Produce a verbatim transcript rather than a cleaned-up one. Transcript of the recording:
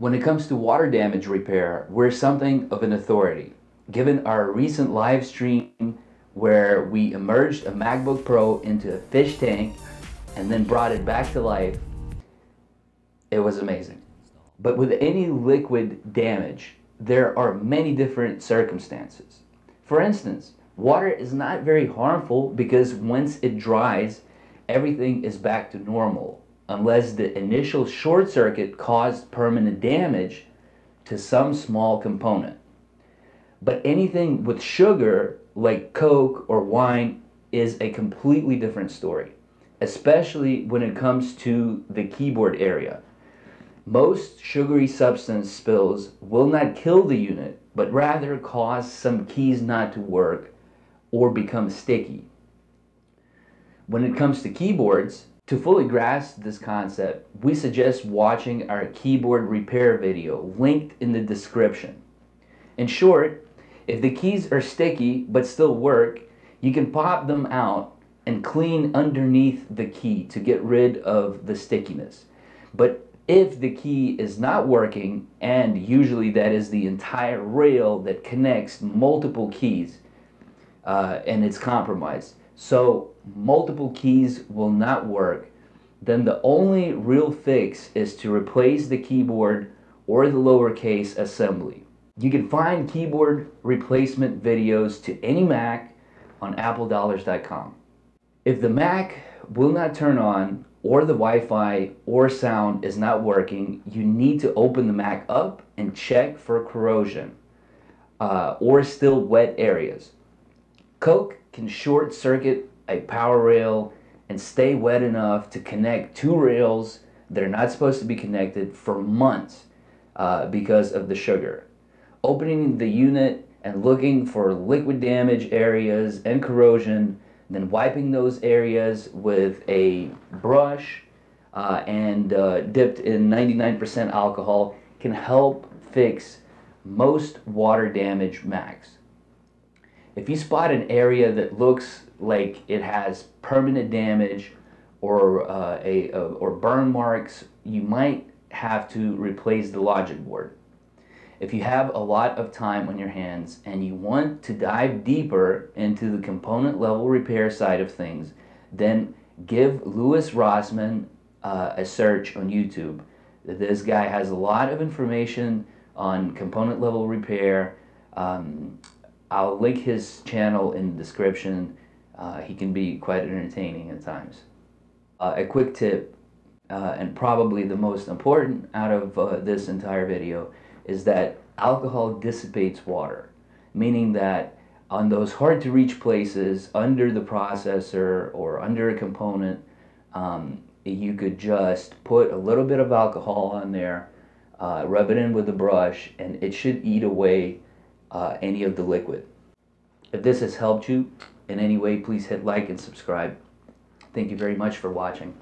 When it comes to water damage repair, we're something of an authority. Given our recent live stream where we immersed a MacBook Pro into a fish tank and then brought it back to life, it was amazing. But with any liquid damage, there are many different circumstances. For instance, water is not very harmful because once it dries, everything is back to normal, unless the initial short circuit caused permanent damage to some small component. But anything with sugar, like Coke or wine, is a completely different story, especially when it comes to the keyboard area. Most sugary substance spills will not kill the unit, but rather cause some keys not to work or become sticky. When it comes to keyboards, to fully grasp this concept, we suggest watching our keyboard repair video linked in the description. In short, if the keys are sticky but still work, you can pop them out and clean underneath the key to get rid of the stickiness. But if the key is not working, and usually that is the entire rail that connects multiple keys, uh, and it's compromised, so multiple keys will not work, then the only real fix is to replace the keyboard or the lowercase assembly. You can find keyboard replacement videos to any Mac on Apple Dollars dot com. If the Mac will not turn on, or the Wi-Fi or sound is not working, you need to open the Mac up and check for corrosion uh, or still wet areas. Coke can short circuit a power rail and stay wet enough to connect two rails that are not supposed to be connected for months uh, because of the sugar. Opening the unit and looking for liquid damage areas and corrosion, then wiping those areas with a brush uh, and uh, dipped in ninety-nine percent alcohol can help fix most water damage Macs. If you spot an area that looks like it has permanent damage or, uh, a, a, or burn marks, you might have to replace the logic board. If you have a lot of time on your hands and you want to dive deeper into the component level repair side of things, then give Louis Rossmann uh, a search on YouTube. This guy has a lot of information on component level repair. Um, I'll link his channel in the description. Uh, he can be quite entertaining at times. Uh, a quick tip, uh, and probably the most important out of uh, this entire video, is that alcohol dissipates water, meaning that on those hard to reach places under the processor or under a component, um, you could just put a little bit of alcohol on there, uh, rub it in with a brush, and it should eat away uh, any of the liquid. If this has helped you in any way, please hit like and subscribe. Thank you very much for watching.